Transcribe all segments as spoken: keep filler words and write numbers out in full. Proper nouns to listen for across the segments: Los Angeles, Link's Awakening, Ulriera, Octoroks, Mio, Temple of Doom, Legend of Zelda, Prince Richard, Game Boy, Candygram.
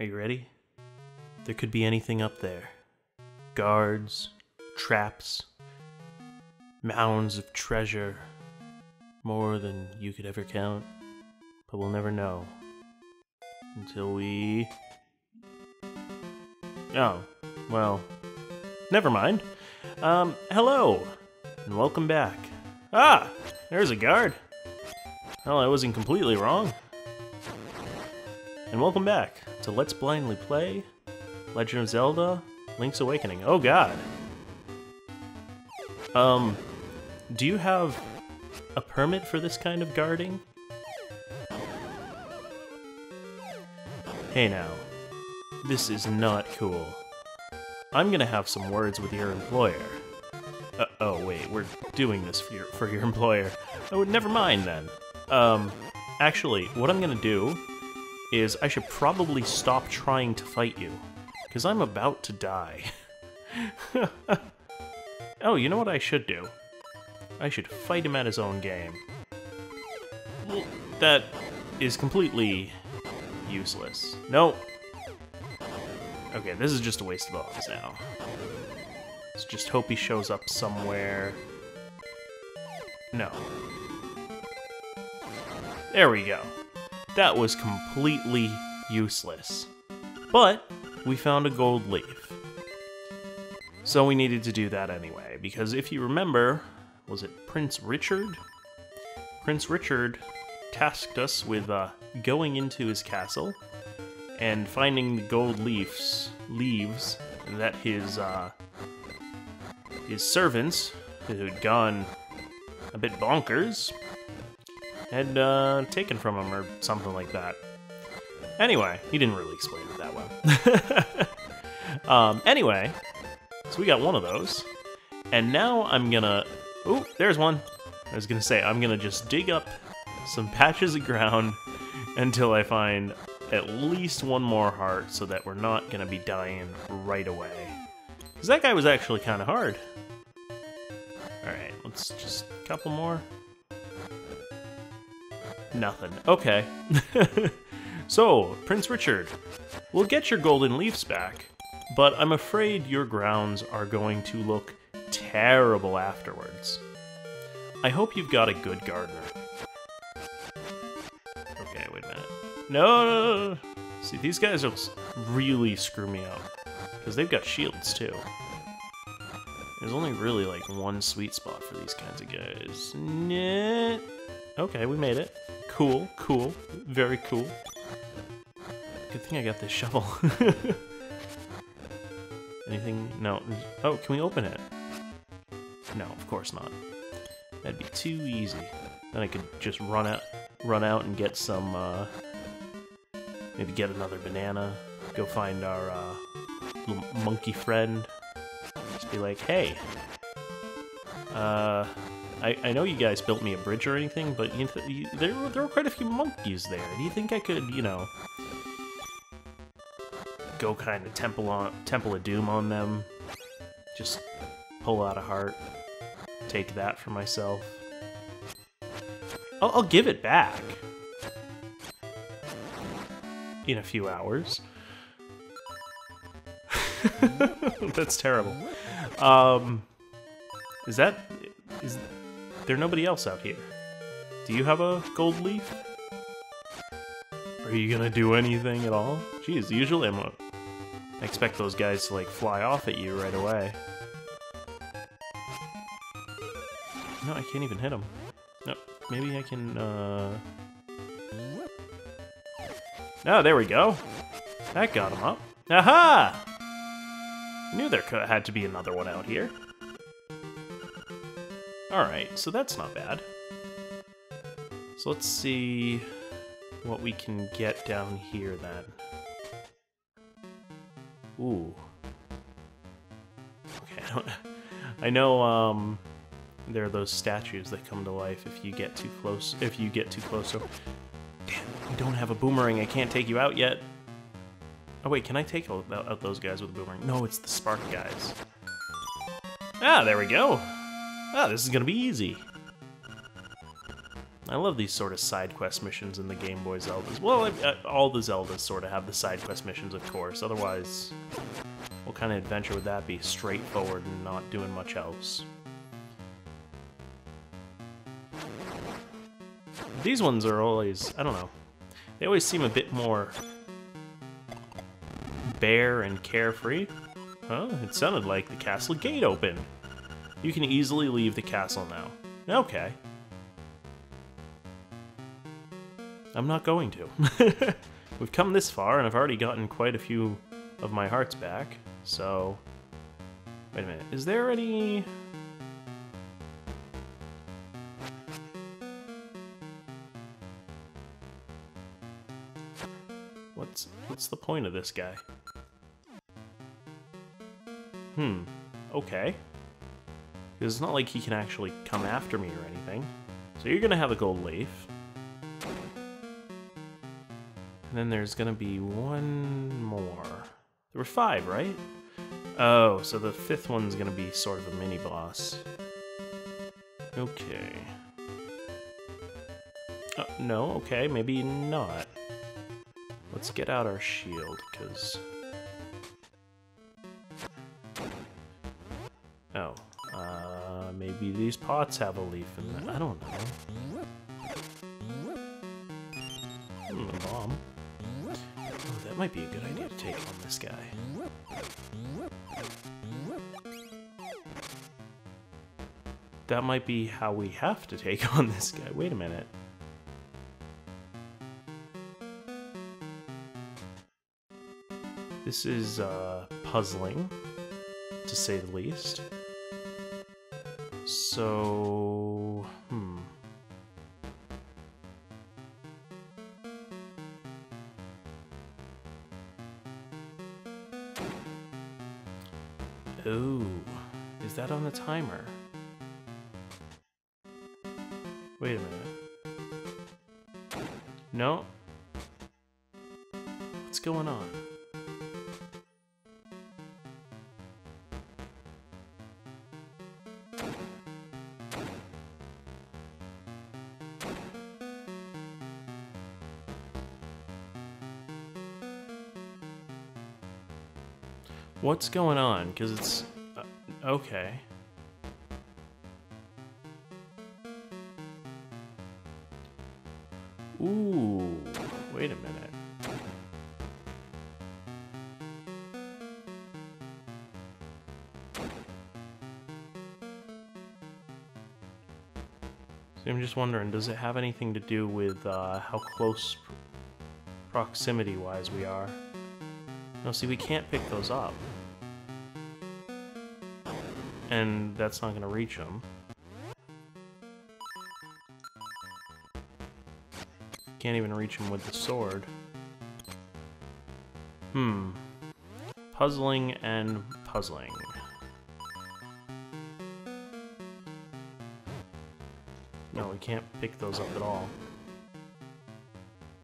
Are you ready? There could be anything up there. Guards, traps, mounds of treasure, more than you could ever count, but we'll never know until we... Oh, well, never mind. Um, hello, and welcome back. Ah, there's a guard. Well, I wasn't completely wrong. And welcome back to Let's Blindly Play, Legend of Zelda, Link's Awakening. Oh god. Um, do you have a permit for this kind of guarding? Hey now, this is not cool. I'm gonna have some words with your employer. Uh, oh wait, we're doing this for your, for your employer. Oh, never mind then. Um, actually, what I'm gonna do is I should probably stop trying to fight you, because I'm about to die. Oh, you know what I should do? I should fight him at his own game. Well, that is completely useless. No. Okay, this is just a waste of bombs now. Let's just hope he shows up somewhere. No. There we go. That was completely useless. But we found a gold leaf. So we needed to do that anyway, because if you remember, was it Prince Richard? Prince Richard tasked us with uh, going into his castle and finding the gold leaves, leaves that his uh, his servants, who had gone a bit bonkers, had uh, taken from him or something like that. Anyway, he didn't really explain it that well. um, anyway, so we got one of those, and now I'm gonna... Ooh, there's one! I was gonna say, I'm gonna just dig up some patches of ground until I find at least one more heart so that we're not gonna be dying right away. Because that guy was actually kind of hard. Alright, let's just... a couple more. Nothing. Okay. So, Prince Richard, we'll get your golden leaves back, but I'm afraid your grounds are going to look terrible afterwards. I hope you've got a good gardener. Okay, wait a minute. No, no, no. See, these guys will really screw me up, because they've got shields too. There's only really like one sweet spot for these kinds of guys. Nah. Okay, we made it. Cool, cool, very cool. Good thing I got this shovel. Anything? No. Oh, can we open it? No, of course not. That'd be too easy. Then I could just run out, run out and get some, uh... maybe get another banana. Go find our, uh, little monkey friend. Just be like, hey! Uh... I, I know you guys built me a bridge or anything, but you th you, there, were, there were quite a few monkeys there. Do you think I could, you know... go kind of Temple on Temple of Doom on them? Just... pull out a heart, take that for myself. I'll, I'll give it back in a few hours. That's terrible. Um, is that is there nobody else out here? Do you have a gold leaf? Are you gonna do anything at all? Jeez, usually I'm a, I expect those guys to like fly off at you right away. No, I can't even hit him. No, maybe I can, uh... Oh, there we go. That got him up. Aha! I knew there could, had to be another one out here. Alright, so that's not bad. So let's see what we can get down here, then. Ooh. Okay, I don't... I know, um... there are those statues that come to life if you get too close. If you get too close, so damn, I don't have a boomerang. I can't take you out yet. Oh wait, can I take out those guys with a boomerang? No, it's the spark guys. Ah, there we go. Ah, this is gonna be easy. I love these sort of side quest missions in the Game Boy Zeldas. Well, I, I, all the Zeldas sort of have the side quest missions, of course. Otherwise, what kind of adventure would that be? Straightforward and not doing much else. These ones are always, I don't know, they always seem a bit more bare and carefree. Huh? It sounded like the castle gate opened. You can easily leave the castle now. Okay. I'm not going to. We've come this far, and I've already gotten quite a few of my hearts back, so... Wait a minute, is there any... What's, what's the point of this guy? Hmm, okay. Because it's not like he can actually come after me or anything. So you're gonna have a gold leaf. And then there's gonna be one more. There were five, right? Oh, so the fifth one's gonna be sort of a mini-boss. Okay. Oh, no, okay, maybe not. Let's get out our shield, because... Oh. Uh, maybe these pots have a leaf in them. I don't know. Hmm, a bomb. That might be a good idea to take on this guy. That might be how we have to take on this guy. Wait a minute. This is, uh, puzzling, to say the least. So... hmm. Ooh, is that on the timer? Wait a minute. No? What's going on? What's going on? Because it's... Uh, okay. Ooh, wait a minute. See, I'm just wondering, does it have anything to do with uh, how close proximity-wise we are? No, see, we can't pick those up. And that's not going to reach him. Can't even reach him with the sword. Hmm. Puzzling and puzzling. No, we can't pick those up at all.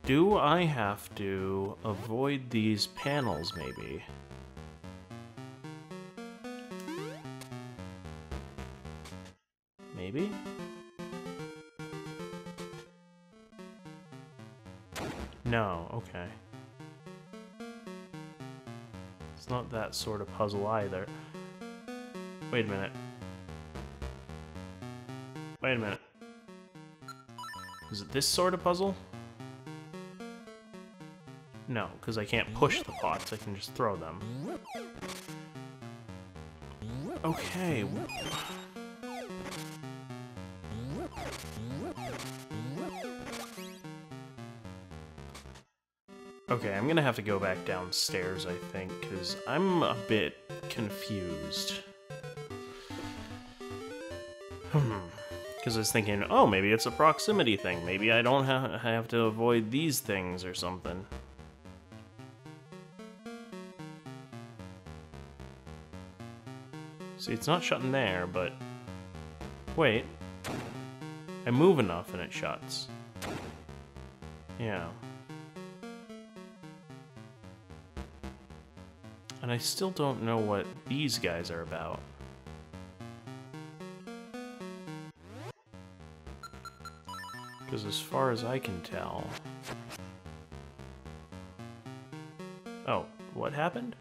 Do I have to avoid these panels, maybe? Maybe? No, okay. It's not that sort of puzzle either. Wait a minute. Wait a minute. Is it this sort of puzzle? No, because I can't push the pots, I can just throw them. Okay. Okay, I'm gonna have to go back downstairs, I think, because I'm a bit confused. Hmm. Because I was thinking, oh, maybe it's a proximity thing. Maybe I don't ha have to avoid these things or something. See, it's not shutting there, but... Wait. I move enough and it shuts. Yeah. And I still don't know what these guys are about. because as far as I can tell... Oh, what happened?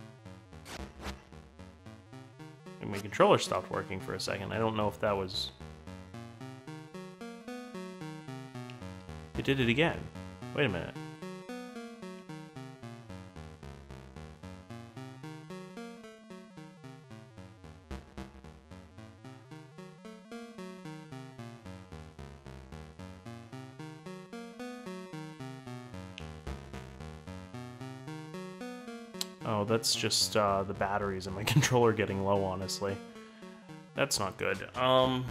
And my controller stopped working for a second. I don't know if that was... It did it again. Wait a minute. Oh, that's just uh, the batteries and my controller getting low, honestly. That's not good. Um,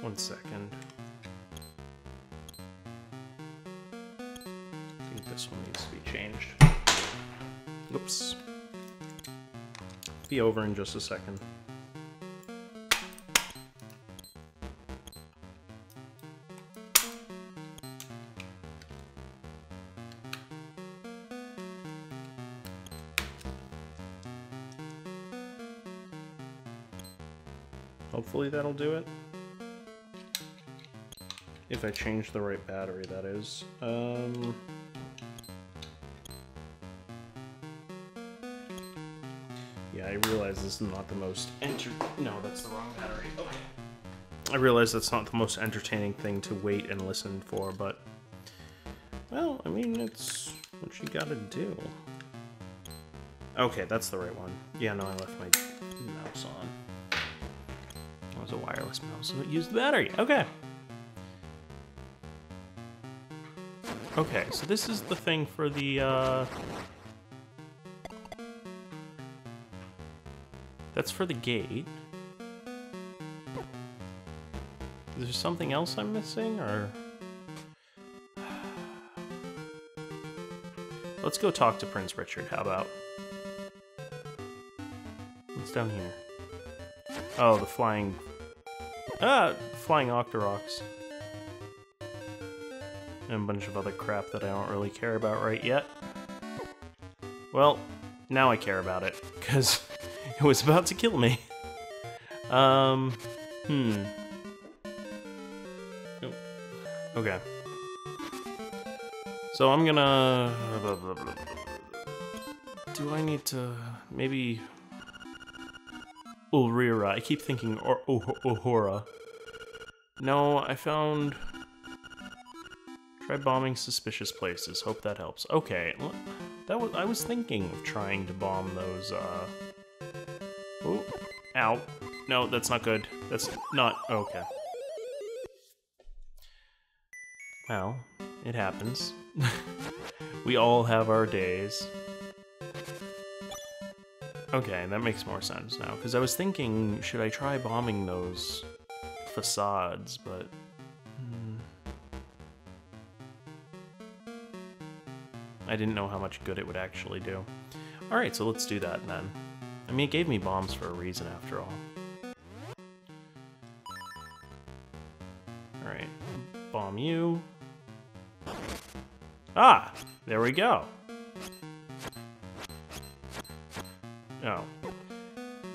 one second. I think this one needs to be changed. Oops. Be over in just a second. Hopefully that'll do it. If I change the right battery, that is. Um, yeah, I realize this is not the most enter- No, that's the wrong battery. Okay. I realize that's not the most entertaining thing to wait and listen for, but... Well, I mean, it's what you gotta do. Okay, that's the right one. Yeah, no, I left my mouse on. Was a wireless mouse, so it used the battery. Okay. Okay, so this is the thing for the, uh... That's for the gate. Is there something else I'm missing, or...? Let's go talk to Prince Richard, how about? What's down here? Oh, the flying... Ah, flying Octoroks. And a bunch of other crap that I don't really care about right yet. Well, now I care about it, because it was about to kill me. Um, hmm. Oh. Okay. So I'm gonna... Do I need to... Maybe... Ulriera. I keep thinking or oh, Uhura. No, I found... Try bombing suspicious places. Hope that helps. Okay. That was, I was thinking of trying to bomb those, uh... Oh. Ow. No, that's not good. That's not... Okay. Well, it happens. We all have our days. Okay, that makes more sense now, because I was thinking, should I try bombing those facades, but... Hmm, I didn't know how much good it would actually do. Alright, so let's do that then. I mean, it gave me bombs for a reason, after all. Alright, bomb you. Ah! There we go! Oh.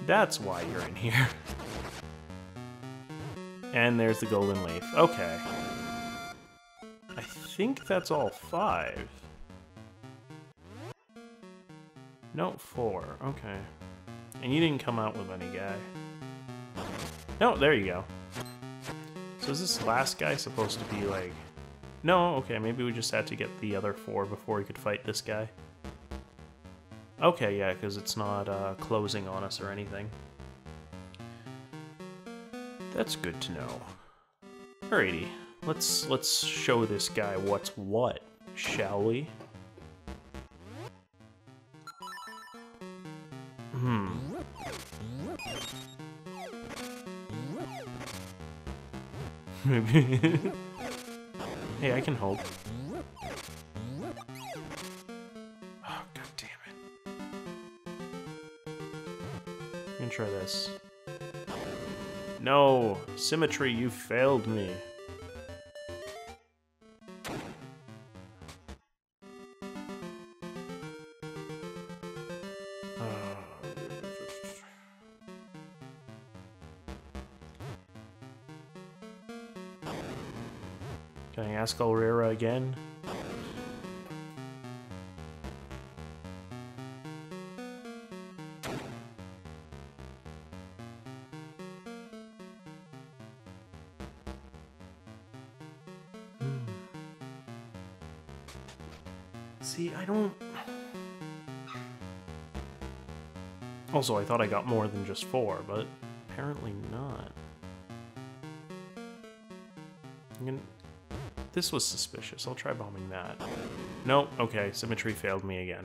That's why you're in here. And there's the golden leaf. Okay. I think that's all five. No, four. Okay. And you didn't come out with any guy. No, there you go. So is this last guy supposed to be like... No, okay, maybe we just had to get the other four before we could fight this guy. Okay, yeah, because it's not uh, closing on us or anything. That's good to know. Alrighty, let's let's show this guy what's what, shall we? Hmm. Maybe. Hey, I can hold. Try this. No! Symmetry, you failed me. Uh, Can I ask Ulriera again? See, I don't... Also, I thought I got more than just four, but apparently not. I'm gonna... This was suspicious. I'll try bombing that. Nope. Okay, symmetry failed me again.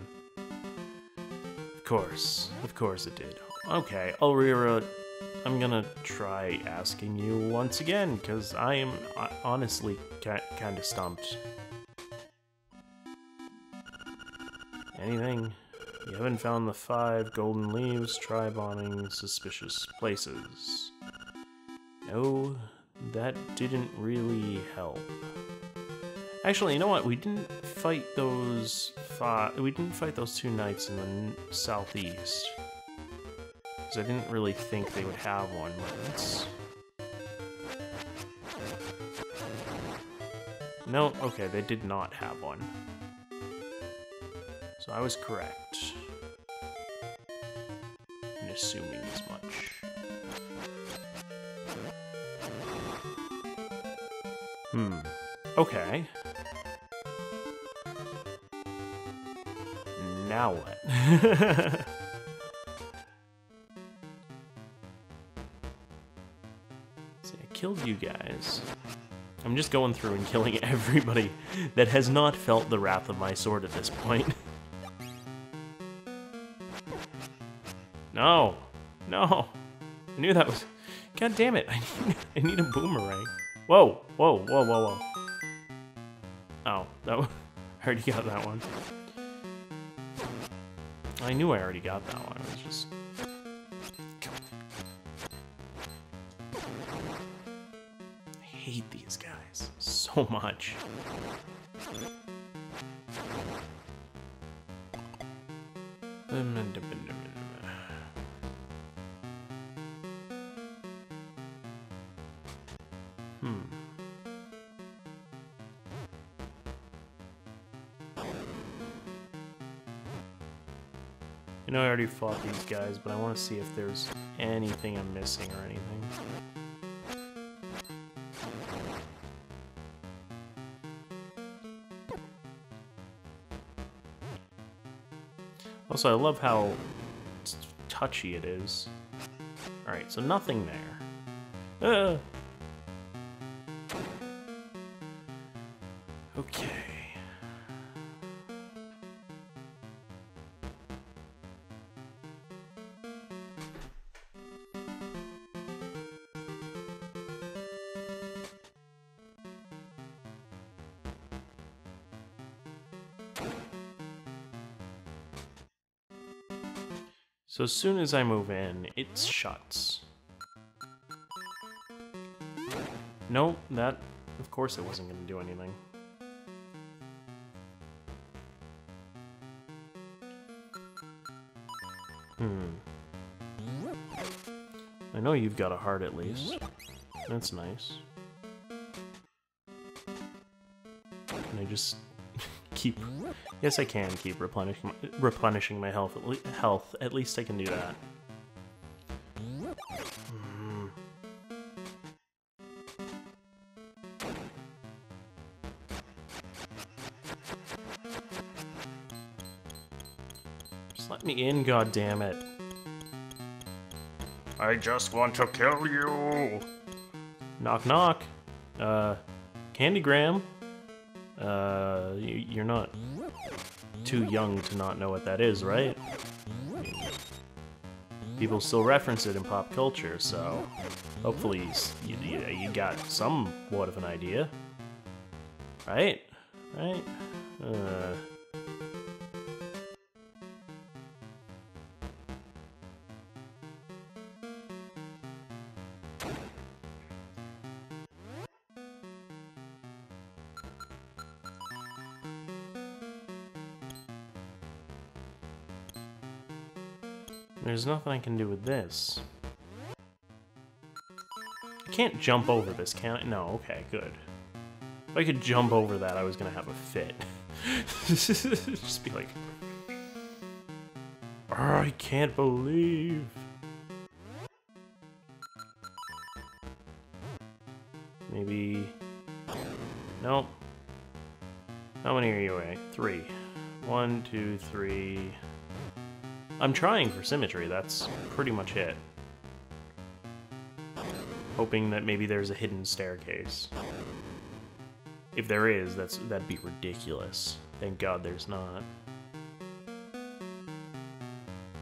Of course. Of course it did. Okay, Ulriera, I'm gonna try asking you once again, because I am honestly kind of stumped. Anything? You haven't found the five golden leaves. Try bombing suspicious places. No, that didn't really help. Actually, you know what? We didn't fight those five. We didn't fight those two knights in the southeast, because I didn't really think they would have one. But no. Okay, they did not have one. So I was correct in assuming as much. Hmm. Okay. Now what? See, I killed you guys. I'm just going through and killing everybody that has not felt the wrath of my sword at this point. No, no, I knew that was, god damn it, I need, I need a boomerang. Whoa, whoa, whoa, whoa, whoa. Oh, that one, I already got that one. I knew I already got that one, I was just... I hate these guys so much. I know I already fought these guys, but I want to see if there's anything I'm missing or anything. Also, I love how touchy it is. Alright, so nothing there. Uh. Okay. So as soon as I move in, it shuts. Nope, that... Of course it wasn't going to do anything. Hmm. I know you've got a heart at least. That's nice. Can I just... keep... Yes, I can keep replenishing my, replenishing my health. At le health, at least I can do that. Mm. Just let me in, goddammit! I just want to kill you. Knock, knock. Uh, Candygram. Uh, you, you're not. Too young to not know what that is, right? People still reference it in pop culture, so hopefully you, you, you got somewhat of an idea, right? Right? Uh. There's nothing I can do with this. I can't jump over this, can I? No, okay, good. If I could jump over that, I was gonna have a fit. Just be like... Oh, I can't believe... Maybe... Nope. How many are you at? Three. One, two, three... I'm trying for symmetry, that's pretty much it. Hoping that maybe there's a hidden staircase. If there is, that's that'd be ridiculous. Thank God there's not.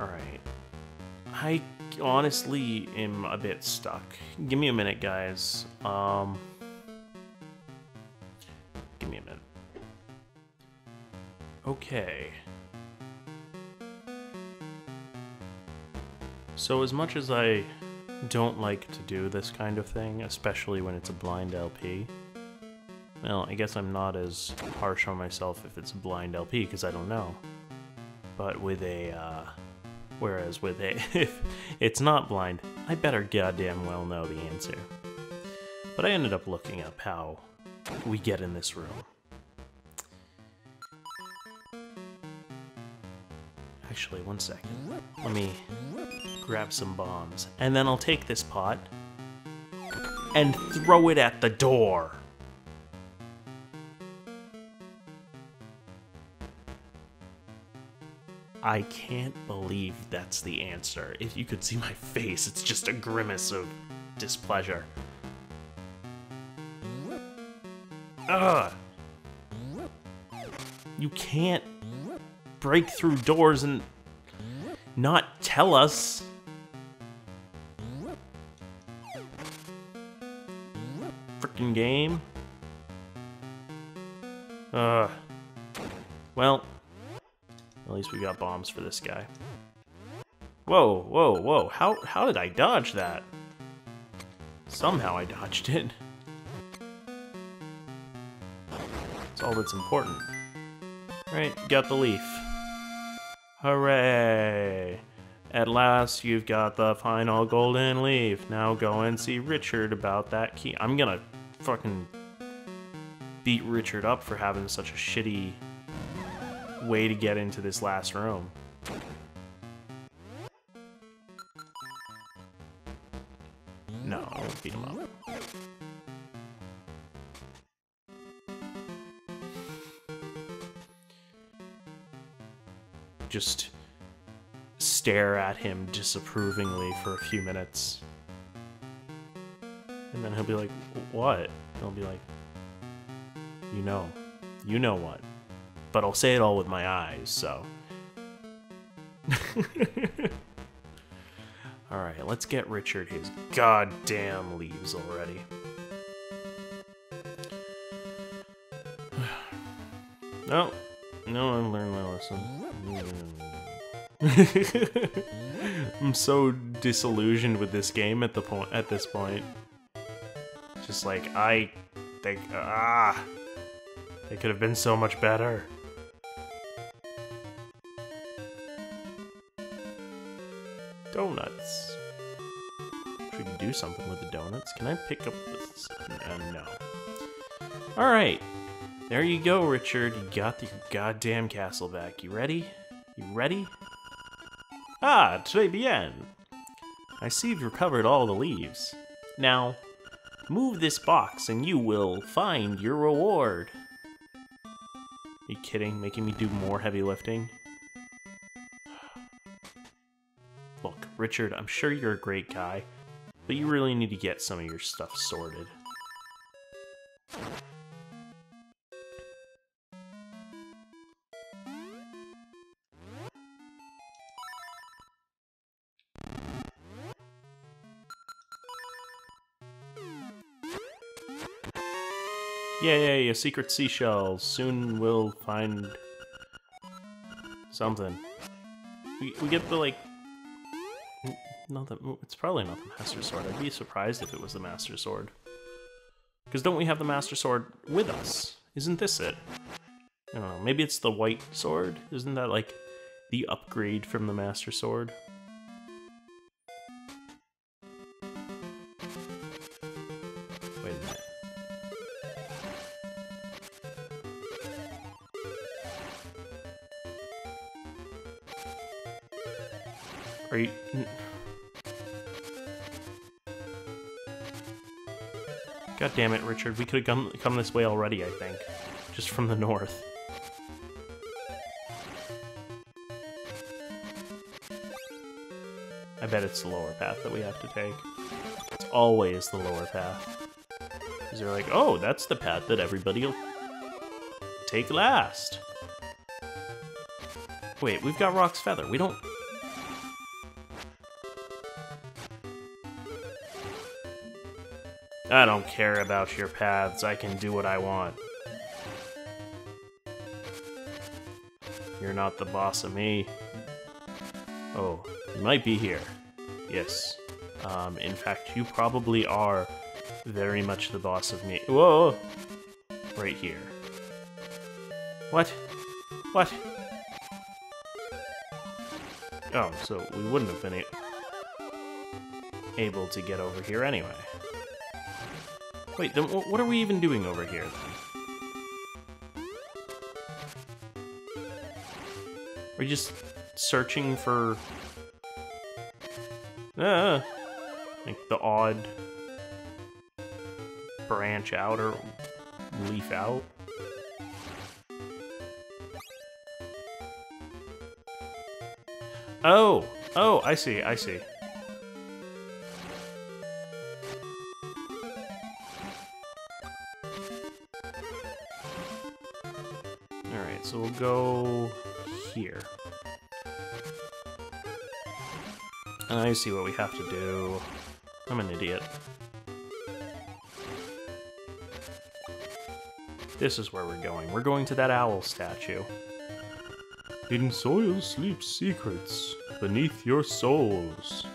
Alright. I honestly am a bit stuck. Give me a minute, guys. Um... Give me a minute. Okay. So as much as I don't like to do this kind of thing, especially when it's a blind L P, well, I guess I'm not as harsh on myself if it's a blind L P, because I don't know. But with a, uh... Whereas with a... if it's not blind, I better goddamn well know the answer. But I ended up looking up how we get in this room. Actually, one second. Let me grab some bombs. And then I'll take this pot and throw it at the door. I can't believe that's the answer. If you could see my face, it's just a grimace of displeasure. Ugh! You can't break through doors and not tell us. Frickin' game. Ugh. Well. At least we got bombs for this guy. Whoa, whoa, whoa. How how did I dodge that? Somehow I dodged it. That's all that's important. Alright, got the leaf. Hooray! At last you've got the final golden leaf. Now go and see Richard about that key. I'm gonna fucking beat Richard up for having such a shitty way to get into this last room. No, I won't beat him up. Just stare at him disapprovingly for a few minutes. And then he'll be like, what? He'll be like, you know. You know what? But I'll say it all with my eyes, so. Alright, let's get Richard his goddamn leaves already. No. No, I've learned my lesson. I'm so disillusioned with this game at the point. At this point, just like I think, ah, it could have been so much better. Donuts. Should we do something with the donuts? Can I pick up this? Uh, no. All right. There you go, Richard. You got your goddamn castle back. You ready? You ready? Ah, très bien. I see you've recovered all the leaves. Now, move this box and you will find your reward. Are you kidding? Making me do more heavy lifting? Look, Richard, I'm sure you're a great guy, but you really need to get some of your stuff sorted. Yay, a secret seashell. Soon we'll find something. We, we get the, like... Not that, it's probably not the Master Sword. I'd be surprised if it was the Master Sword. Because don't we have the Master Sword with us? Isn't this it? I don't know, maybe it's the White Sword? Isn't that, like, the upgrade from the Master Sword? Are you... God damn it, Richard. We could have come, come this way already, I think. Just from the north. I bet it's the lower path that we have to take. It's always the lower path. Because they're like, oh, that's the path that everybody will take last. Wait, we've got Rock's Feather. We don't... I don't care about your paths. I can do what I want. You're not the boss of me. Oh, you might be here. Yes. Um, in fact, you probably are very much the boss of me. Whoa! Right here. What? What? Oh, so we wouldn't have been able to get over here anyway. Wait, then what are we even doing over here, then? Are we just searching for... Uh, like, the odd... branch out or leaf out? Oh! Oh, I see, I see. So we'll go here. And I see what we have to do. I'm an idiot. This is where we're going. We're going to that owl statue. Hidden soil sleeps secrets beneath your souls.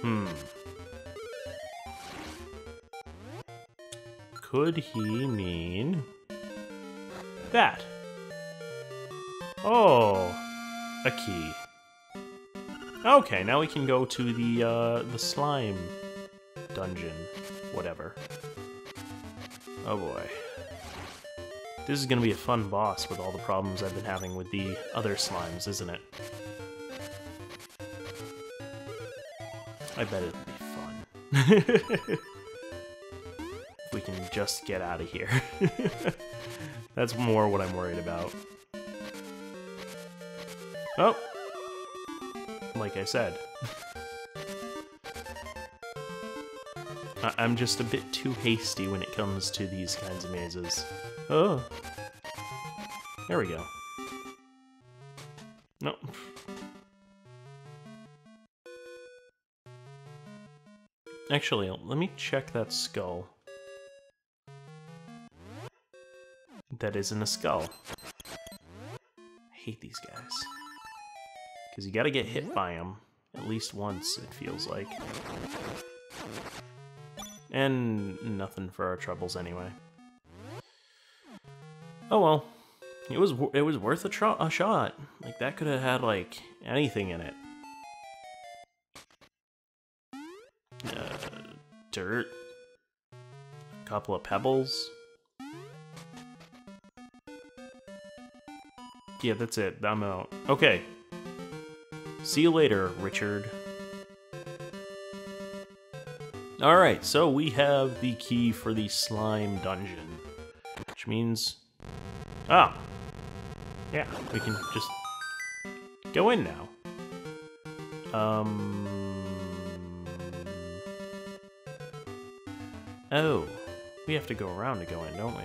Hmm. Could he mean... that. Oh, a key. Okay, now we can go to the uh, the slime dungeon, whatever. Oh boy, this is gonna be a fun boss with all the problems I've been having with the other slimes, isn't it? I bet it'll be fun. If we can just get out of here. That's more what I'm worried about. Oh! Like I said. I I'm just a bit too hasty when it comes to these kinds of mazes. Oh! There we go. No. Actually, let me check that skull. That isn't a skull. I hate these guys. Because you gotta get hit by them at least once, it feels like. And nothing for our troubles anyway. Oh well. It was it was worth a, tro a shot. Like, that could have had, like, anything in it. Uh, dirt. A couple of pebbles. Yeah, that's it. I'm out. Okay. See you later, Richard. Alright, so we have the key for the slime dungeon. Which means... ah! Yeah, we can just... go in now. Um... Oh. We have to go around to go in, don't we?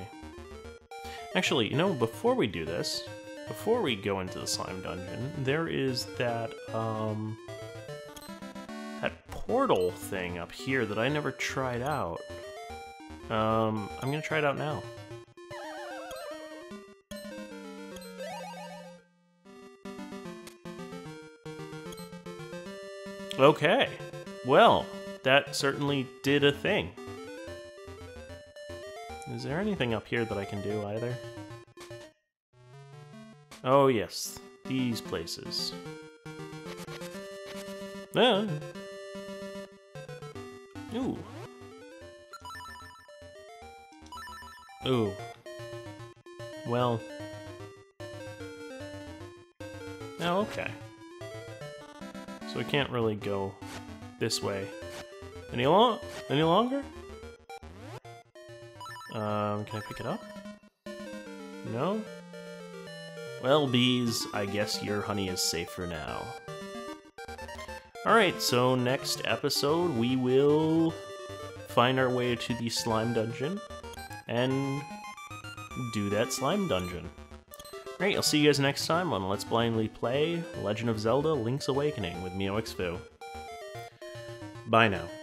Actually, you know, before we do this... before we go into the slime dungeon, there is that, um, that portal thing up here that I never tried out. Um, I'm gonna try it out now. Okay. Well, that certainly did a thing. Is there anything up here that I can do either? Oh yes, these places. Ah. Ooh. Ooh. Well. Oh, okay. So I can't really go this way any long any longer. Um, can I pick it up? No? Well, bees, I guess your honey is safe for now. Alright, so next episode we will find our way to the slime dungeon and do that slime dungeon. Alright, I'll see you guys next time on Let's Blindly Play Legend of Zelda Link's Awakening with Mio X F U. Bye now.